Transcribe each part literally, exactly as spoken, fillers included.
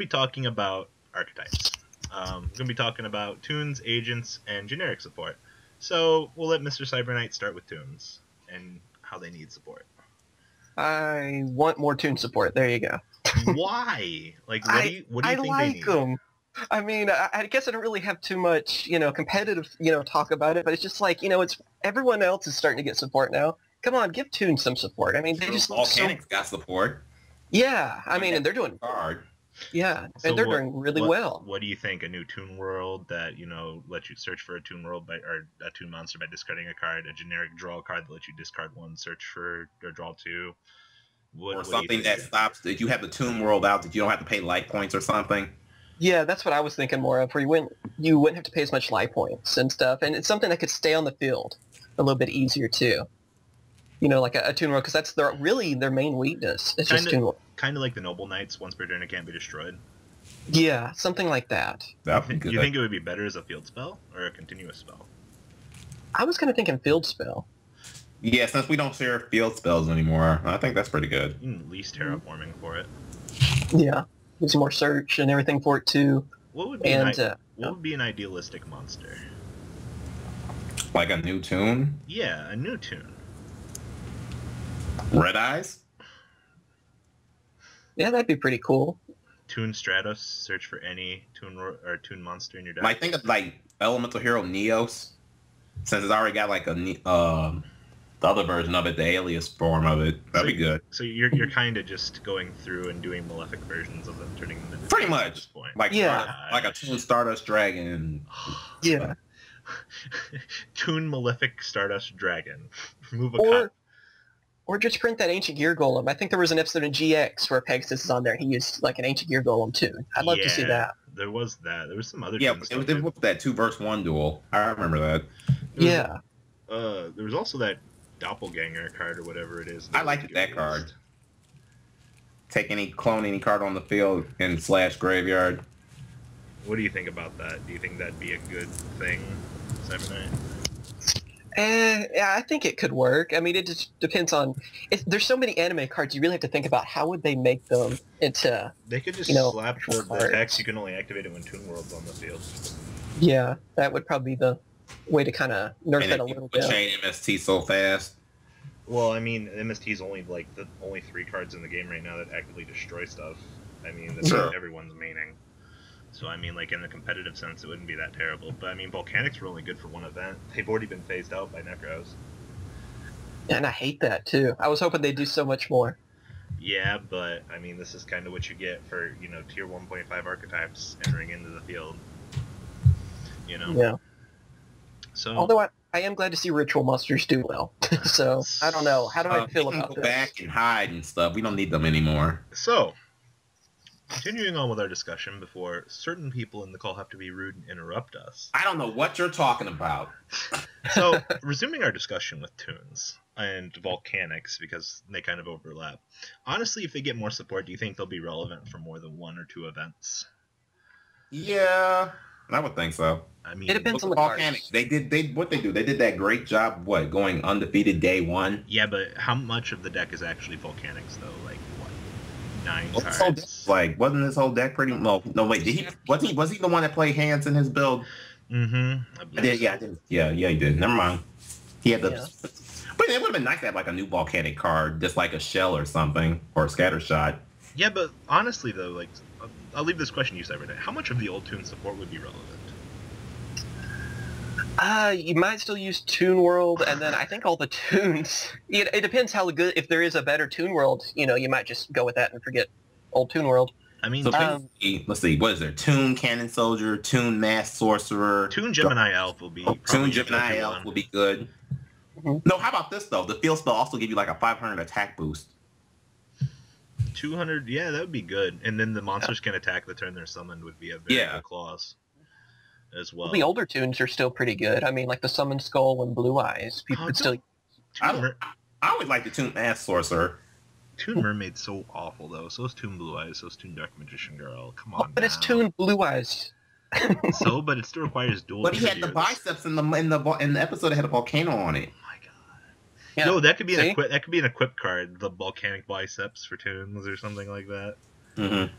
be talking about archetypes. Um, we're going to be talking about toons, agents, and generic support. So we'll let Mister Cyber Knight start with toons and how they need support. I want more toon support. There you go. Why? Like, what I, do you, what do you I think like they need? Them. I mean, I, I guess I don't really have too much, you know, competitive, you know, talk about it, but it's just like, you know, it's everyone else is starting to get support now. Come on, give Toon some support. I mean, they just Volcanics so... got support. Yeah, I mean, and they're doing hard. Yeah, so and they're what, doing really what, well. What do you think? A new Toon World that, you know, lets you search for a Toon World by or a Toon Monster by discarding a card, a generic draw card that lets you discard one, search for or draw two, what, or what something that stops that you have the Toon World out that you don't have to pay life points or something. Yeah, that's what I was thinking more of. Where you wouldn't you wouldn't have to pay as much life points and stuff, and it's something that could stay on the field a little bit easier too. You know, like a, a Toon World, because that's their, really their main weakness. It's kinda, just Toon World. Kind of like the Noble Knights, once per turn it can't be destroyed. Yeah, something like that. That you think, you think it would be better as a field spell or a continuous spell? I was kind of thinking field spell. Yeah, since we don't share field spells anymore, I think that's pretty good. You can at least terraforming for it. Yeah, there's more search and everything for it too. What would be, and, an, uh, what would be an idealistic monster? Like a new toon? Yeah, a new toon. Red Eyes? Yeah, that'd be pretty cool. Toon Stratos, search for any Toon or Toon monster in your deck. I think of like Elemental Hero Neos, since it's already got like a um, the other version of it, the alias form of it. That'd so, be good. So you're you're kind of just going through and doing malefic versions of them, turning them into pretty much at this point. Like yeah, Stardust, like a Toon Stardust Dragon. Yeah, Toon Malefic Stardust Dragon. Remove a or, cop. Or just print that Ancient Gear Golem. I think there was an episode of G X where Pegasus is on there. He used like an Ancient Gear Golem too. I'd love yeah, to see that. There was that. There was some other. Yeah, it was it was that two verse one duel. I remember that. There yeah. Was, uh, there was also that doppelganger card or whatever it is. I liked that card. Take any clone any card on the field and slash graveyard. What do you think about that? Do you think that'd be a good thing, Cyber Knight? Eh, yeah, I think it could work. I mean, it just depends on. If, there's so many anime cards, you really have to think about how would they make them into. They could just you know, slap toward the text. You can only activate it when Toon World's on the field. Yeah, that would probably be the way to kind of nerf and it a little bit. Chain M S T so fast. Well, I mean, M S T is only like the only three cards in the game right now that actively destroy stuff. I mean, that's sure. everyone's meaning. So, I mean, like, in the competitive sense, it wouldn't be that terrible. But, I mean, Volcanics were only good for one event. They've already been phased out by Necros. And I hate that, too. I was hoping they'd do so much more. Yeah, but, I mean, this is kind of what you get for, you know, tier one point five archetypes entering into the field. You know? Yeah. So, although I, I am glad to see Ritual Monsters do well. So, I don't know. How do uh, I feel about this? Go back and hide and stuff. We don't need them anymore. So... continuing on with our discussion before certain people in the call have to be rude and interrupt us. I don't know what you're talking about. So, resuming our discussion with toons and Volcanics, because they kind of overlap. Honestly, if they get more support, do you think they'll be relevant for more than one or two events? Yeah, I would think so. I mean, it depends on the Volcanics. They did they what they do. They did that great job. What, going undefeated day one? Yeah, but how much of the deck is actually Volcanics though? Like. Nine cards. Like, wasn't this whole deck pretty? No, no wait. Did he? Was he? Was he the one that played hands in his build? Mm-hmm. I did. Yeah, I did. Yeah, yeah, he did. Never mind. He had the. Yeah. But it would have been nice to have like a new volcanic card, just like a shell or something, or a scattershot. Yeah, but honestly though, like, I'll leave this question to you, Cyberknight. How much of the old toon support would be relevant? Uh, you might still use Toon World, and then I think all the toons. It, it depends how good. If there is a better Toon World, you know, you might just go with that and forget old Toon World. I mean, so um, let's see. What is there? Toon Cannon Soldier, Toon Masked Sorcerer, Toon Gemini Elf will be. Oh, Toon Gemini Elf will be good. Mm-hmm. No, how about this though? The field spell also give you like a five hundred attack boost. two hundred, yeah, that would be good. And then the monsters yeah. can attack the turn they're summoned would be a very yeah. good clause. As well. Well, the older tunes are still pretty good. I mean, like the Summon Skull and Blue Eyes. People oh, still. I, I would like the Toon Masked Sorcerer. Toon Mermaid's so awful though. So is Toon Blue Eyes. So is Toon Dark Magician Girl. Come on. Oh, but now. It's Toon Blue Eyes. So, but it still requires dual. But he had the biceps in the in the in the episode that had a volcano on it. Oh my god. Yeah. No, that could be See? an equip. That could be an equip card. The Volcanic Biceps for tunes or something like that. Mm-hmm.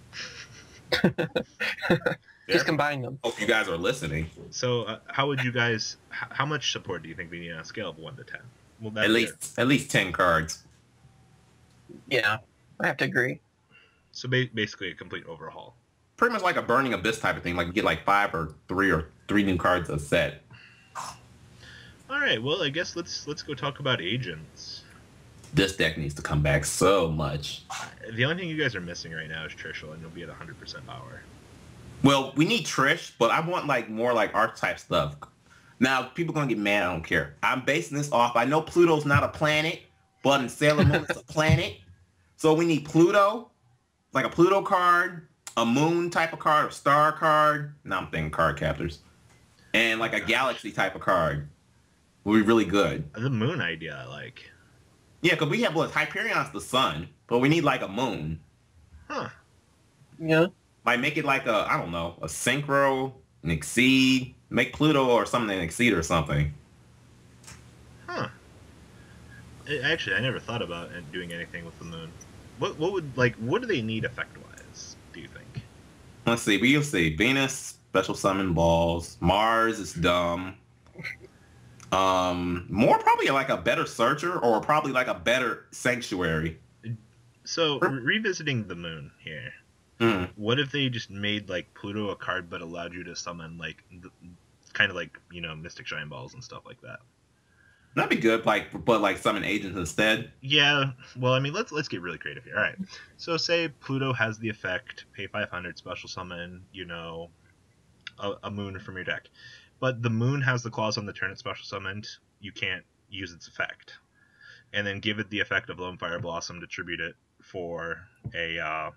Just combine them. Hope you guys are listening. So, uh, how would you guys? How much support do you think we need on a scale of one to ten? Well, at least there? at least ten cards. Yeah, I have to agree. So ba basically, a complete overhaul. Pretty much like a Burning Abyss type of thing. Like you get like five or three or three new cards a set. All right. Well, I guess let's let's go talk about agents. This deck needs to come back so much. The only thing you guys are missing right now is Trishul, and you'll be at one hundred percent power. Well, we need Trish, but I want like more like archetype stuff. Now, people are going to get mad. I don't care. I'm basing this off. I know Pluto's not a planet, but in Sailor Moon, it's a planet. So we need Pluto, like a Pluto card, a moon type of card, a star card. Now I'm thinking card captors. And like oh, a gosh. galaxy type of card would be really good. The moon idea I like. Yeah, because we have, well, Hyperion's the sun, but we need, like, a moon. Huh. Yeah. Like, make it like a, I don't know, a Synchro, an Exceed, make Pluto or something an Exceed or something. Huh. Actually, I never thought about doing anything with the moon. What what would, like, what do they need effect-wise, do you think? Let's see, we'll see. Venus, special summon balls. Mars is dumb. Um, more probably like a better searcher or probably like a better sanctuary. So re revisiting the moon here, mm. What if they just made like Pluto a card but allowed you to summon like kind of like, you know, Mystic Shine Balls and stuff like that? That'd be good. Like, but like summon agents instead. Yeah. Well, I mean, let's let's get really creative here. All right. So say Pluto has the effect, pay five hundred, special summon, you know, a, a moon from your deck. But the moon has the clause on the turn it's special summoned. You can't use its effect. And then give it the effect of Lone Fire Blossom to tribute it for a uh,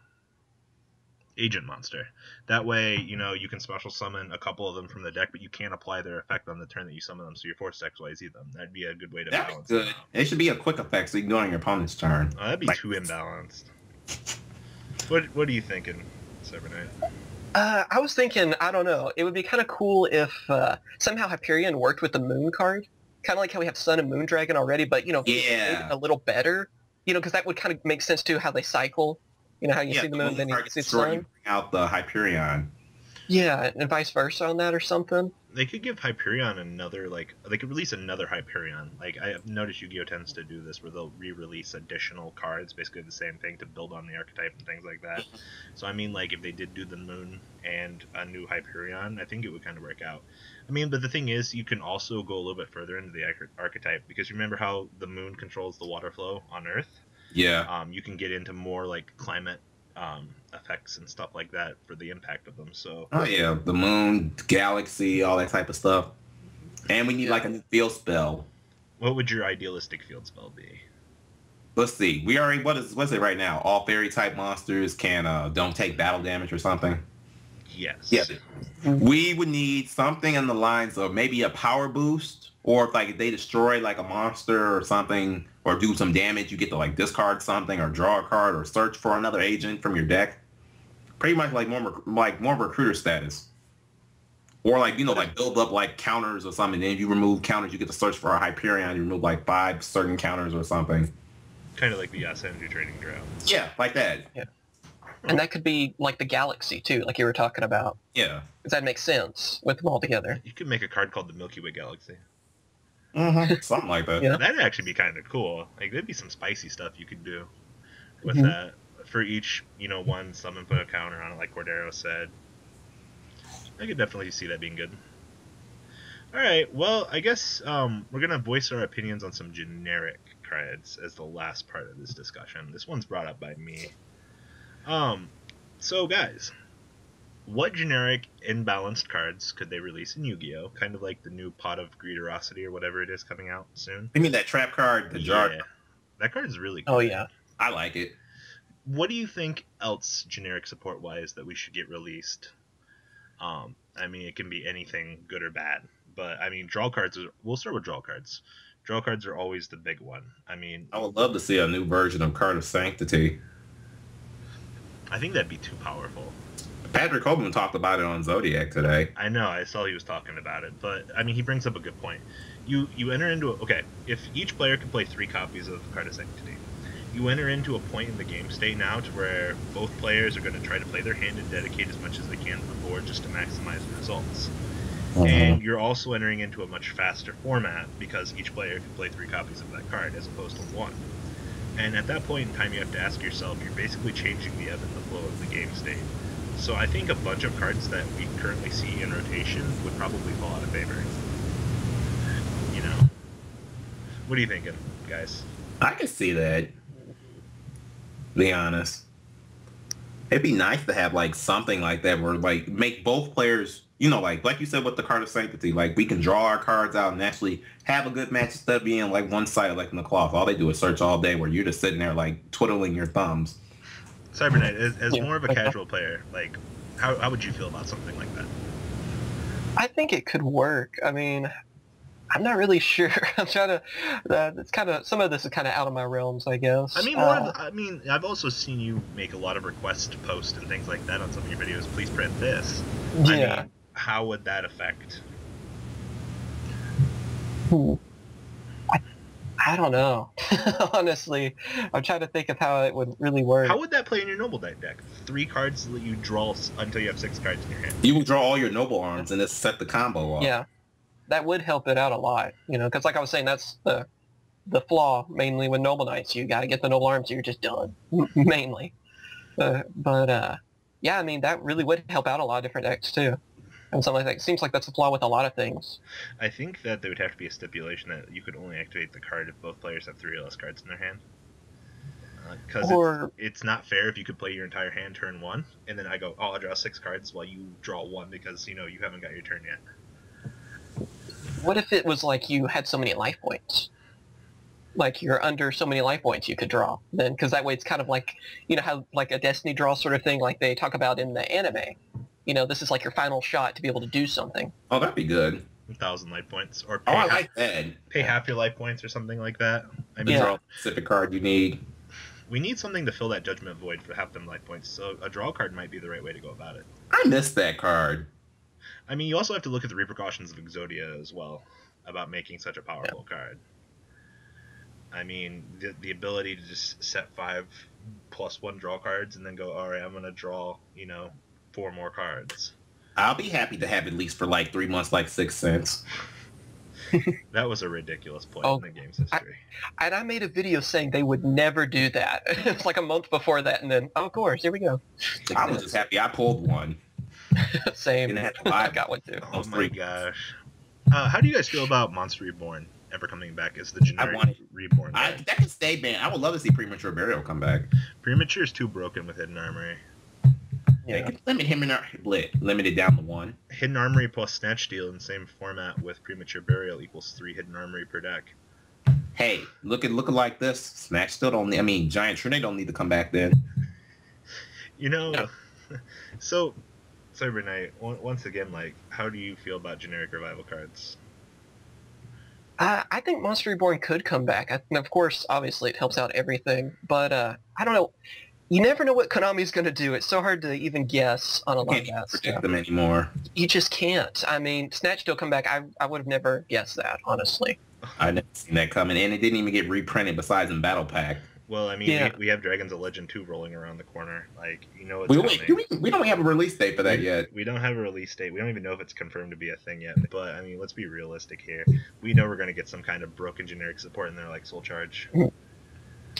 agent monster. That way, you know, you can special summon a couple of them from the deck, but you can't apply their effect on the turn that you summon them, so you're forced to X Y Z them. That'd be a good way to that'd balance it. It should be a quick effect, so you can go on your opponent's turn. Oh, that'd be like... too imbalanced. What What are you thinking, Cyberknight? Uh, I was thinking, I don't know, it would be kind of cool if uh, somehow Hyperion worked with the Moon card. Kind of like how we have Sun and Moon Dragon already, but, you know, yeah. a little better. You know, because that would kind of make sense, too, how they cycle. You know, how you yeah, see the Moon, the moon then you see the Sun. You bring out the Hyperion. Yeah, and vice versa on that or something. They could give Hyperion another, like, they could release another Hyperion. Like, I've noticed Yu-Gi-Oh! Tends to do this where they'll re-release additional cards, basically the same thing, to build on the archetype and things like that. So, I mean, like, if they did do the Moon and a new Hyperion, I think it would kind of work out. I mean, but the thing is, you can also go a little bit further into the archetype, because remember how the Moon controls the water flow on Earth? Yeah. Um, you can get into more, like, climate Um, effects and stuff like that for the impact of them. So oh yeah, the moon, galaxy, all that type of stuff. And we need yeah. like a new field spell. What would your idealistic field spell be? Let's see. We already what is what's it right now? All fairy type monsters can uh, don't take battle damage or something. Yes. Yeah. We would need something in the lines of maybe a power boost, or if like if they destroy like a monster or something, or do some damage, you get to like discard something or draw a card or search for another agent from your deck. Pretty much like more like more recruiter status. Or like, you know, like build up like counters or something. Then if you remove counters, you get to search for a Hyperion. You remove like five certain counters or something. Kind of like the Yas Energy Trading Ground. Yeah, like that. Yeah. And that could be like the galaxy too, like you were talking about. Yeah. Does that make sense with them all together? You could make a card called the Milky Way Galaxy. Mm-hmm. Something like that. Yeah. That'd actually be kind of cool. Like, there'd be some spicy stuff you could do with mm-hmm. that. For each, you know, one, summon, put a counter on it, like Cordero said. I could definitely see that being good. All right, well, I guess um, we're going to voice our opinions on some generic cards as the last part of this discussion. This one's brought up by me. Um, so, guys, what generic imbalanced cards could they release in Yu-Gi-Oh? Kind of like the new Pot of Greeterosity or whatever it is coming out soon. You mean that trap card, the jar? Yeah. That card is really cool. Oh, yeah. I like it. What do you think else generic support-wise that we should get released? Um, I mean, it can be anything good or bad. But, I mean, draw cards, are, we'll start with draw cards. Draw cards are always the big one. I mean... I would love to see a new version of Card of Sanctity. I think that'd be too powerful. Patrick Coleman talked about it on Zodiac today. I know, I saw he was talking about it, but I mean, he brings up a good point. You you enter into a, okay, if each player can play three copies of Card of Sanctity, you enter into a point in the game state now to where both players are going to try to play their hand and dedicate as much as they can to the board just to maximize the results. Mm-hmm. And you're also entering into a much faster format because each player can play three copies of that card as opposed to one. And at that point in time, you have to ask yourself, you're basically changing the ebb and the flow of the game state. So I think a bunch of cards that we currently see in rotation would probably fall out of favor. You know? What are you thinking, guys? I can see that. Be honest. It'd be nice to have, like, something like that where, like, make both players, you know, like, like you said with the Card of Sanctity, like, we can draw our cards out and actually have a good match instead of being, like, one-sided, like, in the cloth. All they do is search all day where you're just sitting there, like, twiddling your thumbs. Cyber Knight, as, as more of a casual player, like, how, how would you feel about something like that? I think it could work. I mean, I'm not really sure. I'm trying to. Uh, it's kind of some of this is kind of out of my realms, I guess. I mean, one uh, of the, I mean, I've also seen you make a lot of requests to post and things like that on some of your videos. Please print this. Yeah. I mean, how would that affect? Hmm. I, I don't know. Honestly, I'm trying to think of how it would really work. How would that play in your Noble Knight deck? Three cards that you draw until you have six cards in your hand. You will draw all your Noble Arms and just set the combo up. Yeah. That would help it out a lot, you know, because like I was saying, that's the the flaw mainly with Noble Knights. You got to get the Noble Arms, you're just done, mainly. Uh, but, uh, yeah, I mean, that really would help out a lot of different decks, too. And something like that. It seems like that's a flaw with a lot of things. I think that there would have to be a stipulation that you could only activate the card if both players have three or less cards in their hand. Because uh, it's, it's not fair if you could play your entire hand turn one, and then I go, oh, I'll draw six cards while you draw one because, you know, you haven't got your turn yet. What if it was like you had so many life points? Like you're under so many life points you could draw then, because that way it's kind of like, you know, how like a Destiny draw sort of thing like they talk about in the anime. You know, this is like your final shot to be able to do something. Oh, that'd be good. A thousand life points. Or pay, oh, I like that. Pay half your life points or something like that. I mean, yeah. Draw a specific card you need. We need something to fill that judgment void for half them life points, so a draw card might be the right way to go about it. I miss that card. I mean, you also have to look at the repercussions of Exodia as well, about making such a powerful yeah. card. I mean, the, the ability to just set five plus one draw cards and then go, all right, I'm going to draw, you know, four more cards. I'll be happy to have at least for like three months, like six cents. That was a ridiculous point oh, in the game's history. I, and I made a video saying they would never do that. It was like a month before that, and then, oh, of course, here we go. Six I was minutes. Just happy I pulled one. Same. I got one too. Oh my gosh. Uh, how do you guys feel about Monster Reborn ever coming back as the generic I want Reborn? I, that can stay banned. I would love to see Premature Burial come back. Premature is too broken with Hidden Armory. Yeah. They can limit him in our lit. Limit it down to one. Hidden Armory plus Snatch Deal in the same format with Premature Burial equals three Hidden Armory per deck. Hey, look at looking like this. Snatch still don't need, I mean, Giant Trinity don't need to come back then. You know, no. So. Cyber Knight, once again, like, how do you feel about generic revival cards? Uh, I think Monster Reborn could come back. I, and of course, obviously, it helps out everything. But uh, I don't know. You never know what Konami's going to do. It's so hard to even guess on a lot of that stuff. You can't predict them anymore. You just can't. I mean, Snatch Deal come back. I, I would have never guessed that, honestly. I never seen that coming. And it didn't even get reprinted besides in Battle Pack. Well, I mean, yeah. we, we have Dragons of Legend two rolling around the corner. Like, you know what's we, coming. We, we don't have a release date for that we, yet. We don't have a release date. We don't even know if it's confirmed to be a thing yet. But, I mean, let's be realistic here. We know we're going to get some kind of broken generic support in there, like Soul Charge. I mean,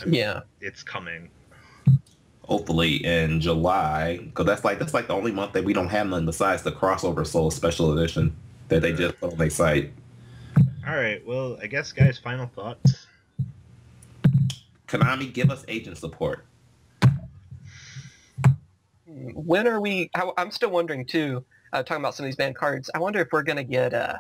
yeah. It's coming. Hopefully in July. Because that's like, that's like the only month that we don't have none besides the Crossover Soul Special Edition that they just put on their site. All right. Well, I guess, guys, final thoughts. Konami, give us agent support. When are we... I, I'm still wondering, too, uh, talking about some of these banned cards, I wonder if we're going to get, uh,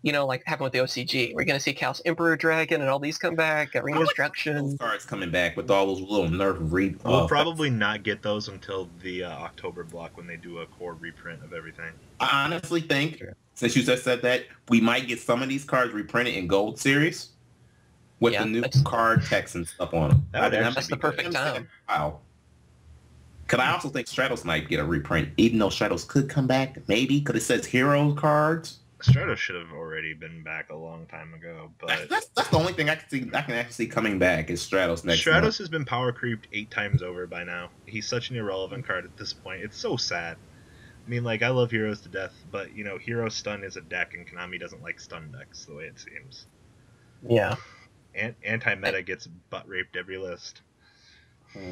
you know, like happened with the O C G. We're going to see Chaos Emperor Dragon and all these come back, uh, Reconstruction. Those cards coming back with all those little nerf re... We'll uh, probably not get those until the uh, October block when they do a core reprint of everything. I honestly think, since you just said that, we might get some of these cards reprinted in Gold Series. With yeah, the new card text and stuff on them. That that that's the perfect good. time. Wow. Could I also think Stratos might get a reprint, even though Stratos could come back, maybe? Because it says hero cards. Stratos should have already been back a long time ago, but that's that's, that's the only thing I can see I can actually coming back is Stratos next. Stratos month. has been power creeped eight times over by now. He's such an irrelevant card at this point. It's so sad. I mean, like, I love Heroes to death, but you know, Hero Stun is a deck, and Konami doesn't like stun decks the way it seems. Yeah. An Anti-meta gets butt raped every list.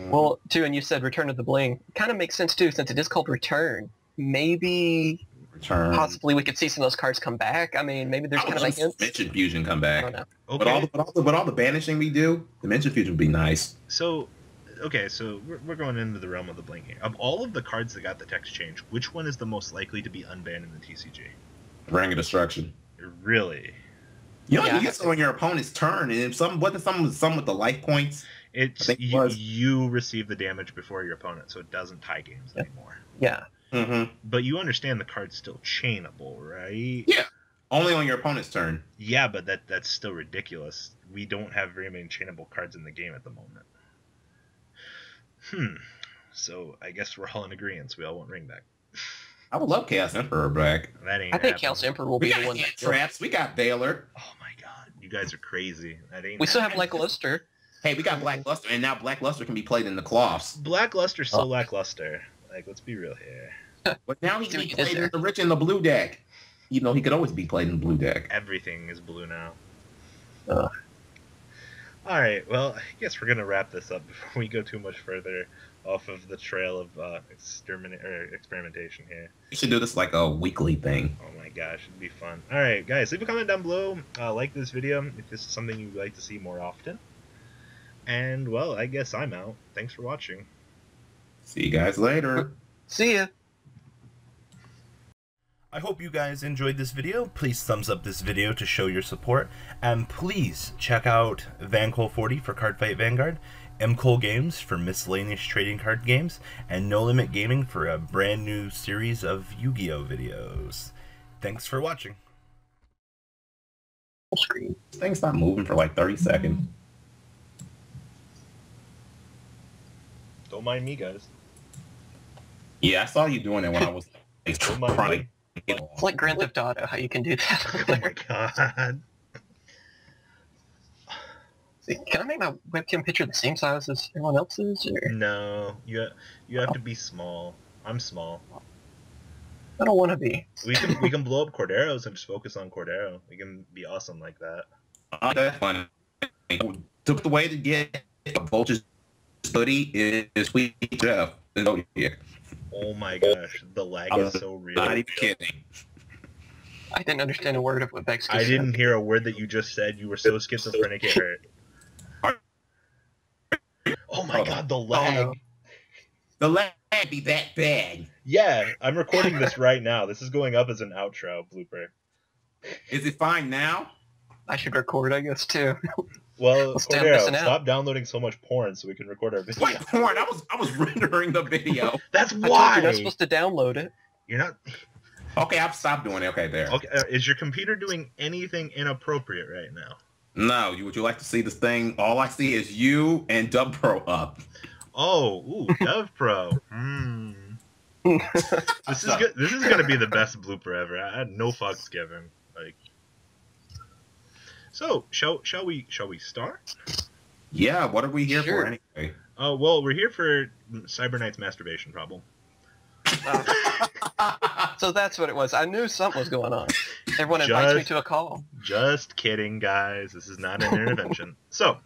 Well, too, and you said Return of the Bling. Kind of makes sense too, since it is called Return. Maybe. Return. Possibly we could see some of those cards come back. I mean, maybe there's kind of like hints. Dimension Fusion come back. I don't know. Okay. But all the, but all the, but all the banishing we do, Dimension Fusion would be nice. So, okay, so we're, we're going into the realm of the Bling here. Of all of the cards that got the text change, which one is the most likely to be unbanned in the T C G? Ring of Destruction. Really? You know, yeah, you get some on your opponent's turn, and if some wasn't some some with the life points, it's it you, you receive the damage before your opponent, so it doesn't tie games yeah. anymore. Yeah. Mm-hmm. But you understand the card's still chainable, right? Yeah. Only on your opponent's turn. Yeah, but that that's still ridiculous. We don't have very many chainable cards in the game at the moment. Hmm. So I guess we're all in agreement. We all want Ring back. I would love Chaos Emperor back. That ain't I think happening. Chaos Emperor will we be got the one that traps. We got Baylor. Oh my god, you guys are crazy. That ain't. We still happening. have Blackluster. Hey, we got Blackluster, and now Blackluster can be played in the cloths. Blackluster's so oh. lackluster. Like, let's be real here. But now he can be played in the rich and the blue deck. You know, he could always be played in the blue deck. Everything is blue now. Uh. All right, well, I guess we're gonna wrap this up before we go too much further off of the trail of uh, extermin- or experimentation here. We should do this like a weekly thing. Oh my gosh, it'd be fun. All right, guys, leave a comment down below. Uh, like this video if this is something you'd like to see more often. And, well, I guess I'm out. Thanks for watching. See you guys later. See ya. I hope you guys enjoyed this video. Please thumbs up this video to show your support, and please check out Van Cole forty for Cardfight Vanguard, M Cole Games for miscellaneous trading card games, and No Limit Gaming for a brand new series of Yu-Gi-Oh videos. Thanks for watching. This thing's not moving for like thirty seconds. Don't mind me, guys. Yeah, I saw you doing it when I was like, don't mind crying. Me. It's like Grand Theft Auto, how you can do that. Oh my god. See, can I make my webcam picture the same size as everyone else's? Or? No, you ha you have oh. to be small. I'm small. I don't want to be. We can we can blow up Corderos and just focus on Cordero. We can be awesome like that. Uh, that's funny. Took the way to get a vulture's hoodie is Sweet Jeff. Oh my gosh, the lag is so real. Not even kidding. I didn't understand a word of what Bex said. I didn't hear a word that you just said. You were so schizophrenic it hurt. Oh my god, the lag. Oh. The lag be that bad. Yeah, I'm recording this right now. This is going up as an outro blooper. Is it fine now? I should record, I guess, too. Well, Cordero, stop downloading so much porn so we can record our video. What porn? I was I was rendering the video. That's why. You're not supposed to download it. You're not. Okay, I've stopped doing it. Okay, there. Okay, uh, is your computer doing anything inappropriate right now? No. You would you like to see this thing? All I see is you and Dubpro up. Oh, ooh, Dubpro. mm. This is good. This is gonna be the best blooper ever. I had no fucks given. Like. So, shall shall we shall we start? Yeah, what are we here sure. for anyway? Oh uh, well, we're here for Cyber Knight's masturbation problem. Uh, so that's what it was. I knew something was going on. Everyone just invites me to a call. Just kidding, guys. This is not an intervention. So.